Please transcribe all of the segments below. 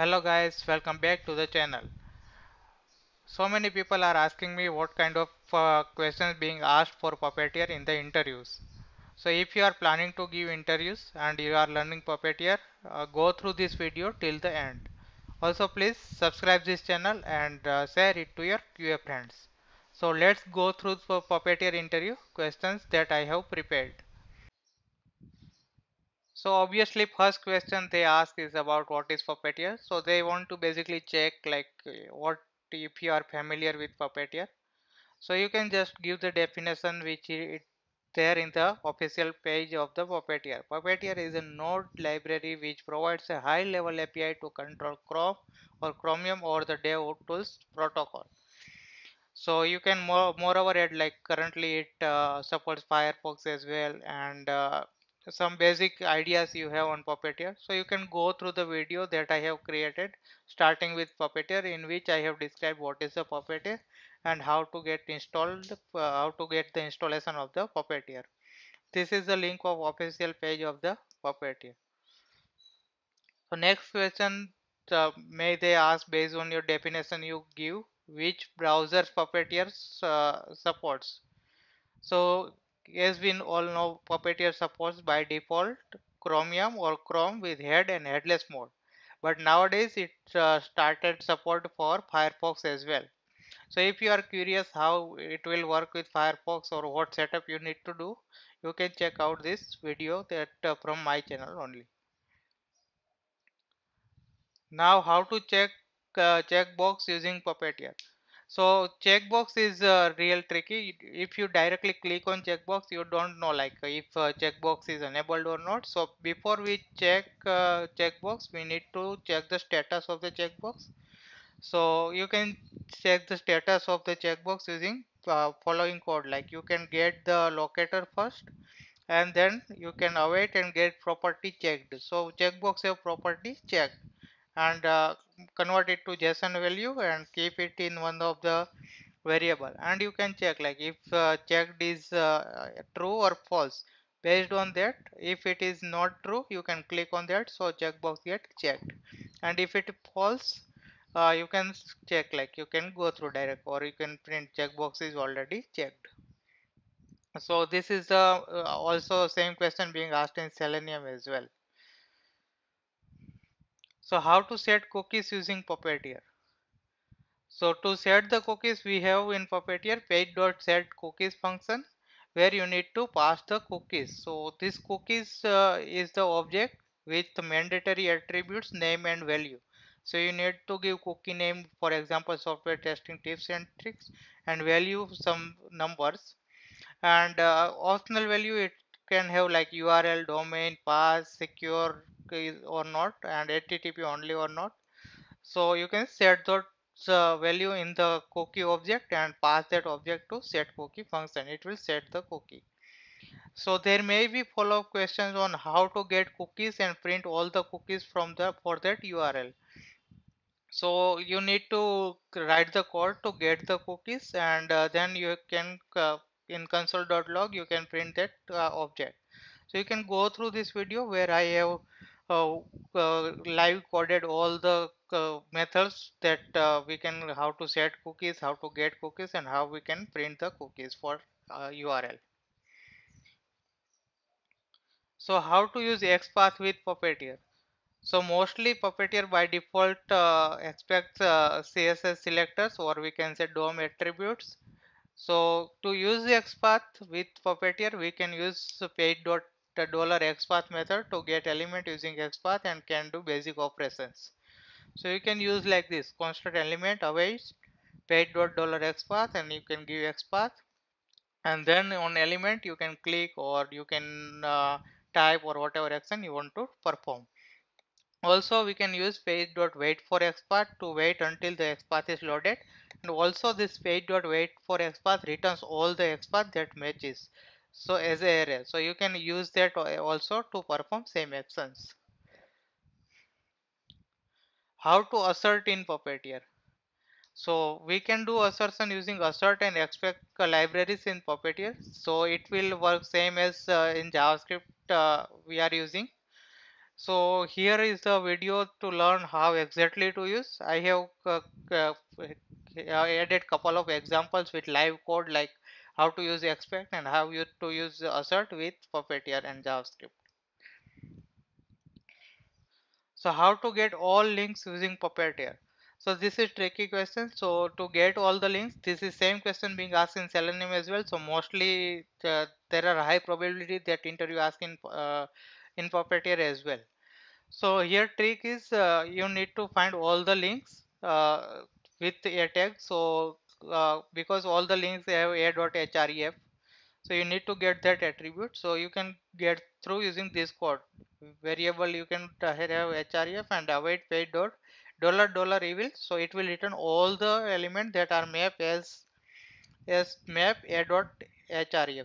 Hello guys, welcome back to the channel. So many people are asking me what kind of questions being asked for Puppeteer in the interviews. So if you are planning to give interviews and you are learning Puppeteer, go through this video till the end. Also please subscribe this channel and share it to your QA friends. So let's go through the Puppeteer interview questions that I have prepared. So obviously first question they ask is about what is Puppeteer. So they want to basically check like what if you are familiar with Puppeteer. So you can just give the definition which is there in the official page of the Puppeteer. Puppeteer is a node library which provides a high level API to control Chrome or Chromium or the DevTools protocol. So you can moreover add like currently it supports Firefox as well and some basic ideas you have on Puppeteer. So you can go through the video that I have created starting with Puppeteer, in which I have described what is the Puppeteer and how to get installed, how to get the installation of the Puppeteer. This is the link of official page of the Puppeteer. So next question, may they ask based on your definition you give which browsers Puppeteer supports. So as we all know, Puppeteer supports by default Chromium or Chrome with head and headless mode, but nowadays it started support for Firefox as well. So if you are curious how it will work with Firefox or what setup you need to do, you can check out this video that from my channel only. Now how to check checkbox using Puppeteer. So checkbox is real tricky. If you directly click on checkbox, you don't know like if checkbox is enabled or not. So before we check checkbox, we need to check the status of the checkbox. So you can check the status of the checkbox using following code. Like you can get the locator first and then you can await and get property checked. So checkbox have property checked and convert it to JSON value and keep it in one of the variable, and you can check like if checked is true or false. Based on that, if it is not true, you can click on that, so checkbox get checked, and if it false, you can check like you can go through direct or you can print checkbox is already checked. So this is also same question being asked in Selenium as well. So how to set cookies using Puppeteer. So to set the cookies, we have in Puppeteer page.setCookies function where you need to pass the cookies. So this cookies is the object with the mandatory attributes name and value. So you need to give cookie name, for example Software Testing Tips and Tricks, and value some numbers, and optional value it can have like URL, domain, pass, secure or not, and HTTP only or not. So you can set those value in the cookie object and pass that object to set cookie function. It will set the cookie. So there may be follow-up questions on how to get cookies and print all the cookies from the for that URL. So you need to write the code to get the cookies, and then you can in console.log you can print that object. So you can go through this video where I have live coded all the methods that we can how to set cookies, how to get cookies, and how we can print the cookies for URL. So how to use XPath with Puppeteer. So mostly Puppeteer by default expects CSS selectors, or we can say DOM attributes. So to use the XPath with Puppeteer, we can use page.$xpath method to get element using XPath and can do basic operations. So you can use like this constant element awaits page.$xpath, and you can give XPath, and then on element you can click or you can type or whatever action you want to perform. Also we can use page.wait for XPath to wait until the XPath is loaded, and also this page.wait for XPath returns all the XPath that matches, so as an array. So you can use that also to perform same actions. How to assert in Puppeteer. So we can do assertion using assert and expect libraries in Puppeteer. So it will work same as in JavaScript we are using. So here is the video to learn how exactly to use. I have added couple of examples with live code, like how to use XPath and how to use assert with Puppeteer and JavaScript. So how to get all links using Puppeteer? So this is tricky question. So to get all the links, this is same question being asked in Selenium as well. So mostly there are high probability that interview ask in Puppeteer as well. So here trick is you need to find all the links with a tag. So because all the links have a.href, so you need to get that attribute. So you can get through using this code variable. You can have href and await paid dot $$ evil. So it will return all the elements that are mapped as map a.href.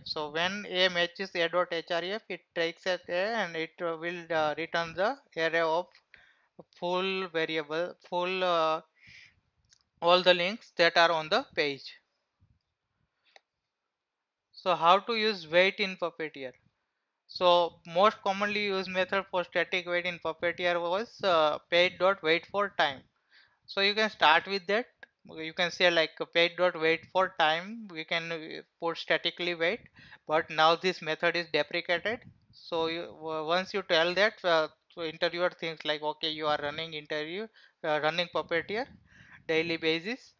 So when a matches a.href, it takes at a and it will return the array of full variable, full all the links that are on the page. So how to use weight in Puppeteer? So most commonly used method for static weight in Puppeteer was paid.wait for time. So you can start with that. You can say like paid.wait for time, we can put statically wait, but now this method is deprecated. So you, once you tell that, so interviewer thinks like, okay, you are running interview, running Puppeteer daily basis.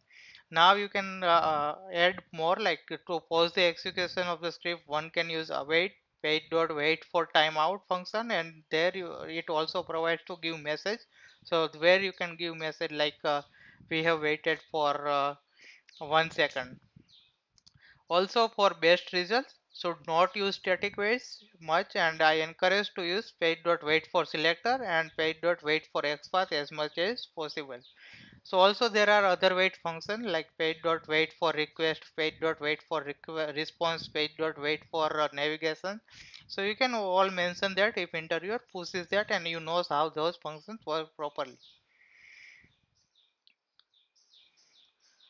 Now you can add more, like to pause the execution of the script, one can use await paid.wait for timeout function, and there it also provides to give message. So where you can give message like we have waited for 1 second. Also for best results, should not use static weights much, and I encourage to use paid.wait for selector and paid.wait for XPath as much as possible. So also there are other wait function like paid.wait for request, paid.wait for response, paid.wait for navigation. So you can all mention that if interviewer pushes that and you know how those functions work properly.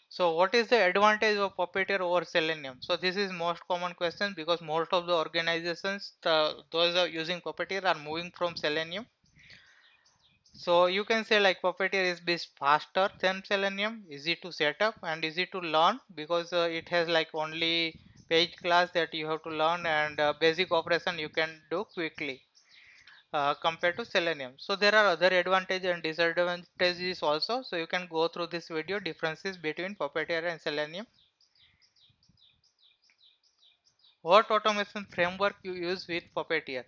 So what is the advantage of Puppeteer over Selenium? So this is most common question because most of the organizations, those are using Puppeteer are moving from Selenium. So you can say like Puppeteer is bit faster than Selenium, easy to set up and easy to learn because it has like only page class that you have to learn, and basic operation you can do quickly compared to Selenium. So there are other advantages and disadvantages also. So you can go through this video, differences between Puppeteer and Selenium. What automation framework you use with Puppeteer?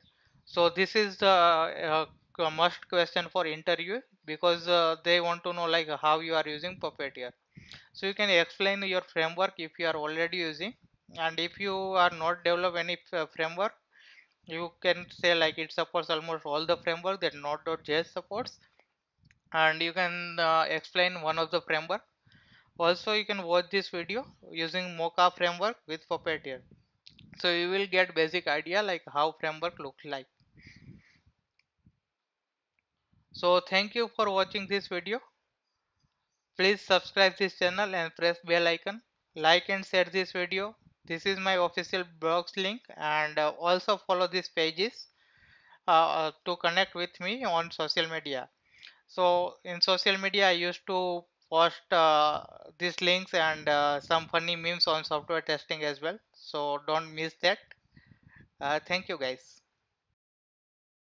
So this is the a must question for interview because they want to know like how you are using Puppeteer. So you can explain your framework if you are already using, and if you are not develop any framework, you can say like it supports almost all the framework that node.js supports, and you can explain one of the framework. Also you can watch this video using mocha framework with Puppeteer. So you will get basic idea like how framework looks like. So thank you for watching this video. Please subscribe this channel and press bell icon. Like and share this video. This is my official blog's link, and also follow these pages to connect with me on social media. So in social media I used to post these links and some funny memes on software testing as well. So don't miss that. Thank you guys.